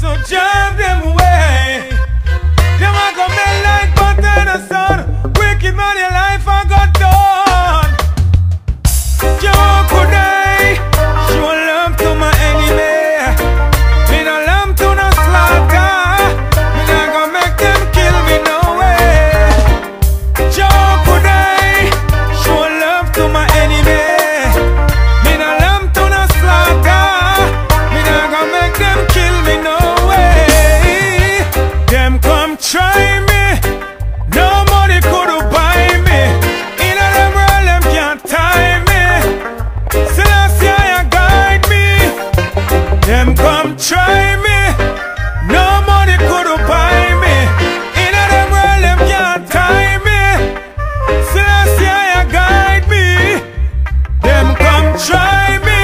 so drive them away. Them a go melt like butter in the sun. Wicked man, your life a got done. Joke could I show love to my enemy? Me no love to no slaughter. Me no go make them kill me no way. Joke could I show love to my enemy? Try me, no money could buy me. In a them world, them can't tie me. Selassie, I guide me. Them come try me, no money could buy me. In a them world, them can't tie me. Selassie, I guide me. Them come try me.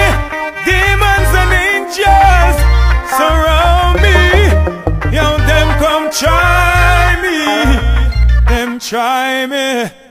Demons and angels surround me. Yo, them come try me. Try me.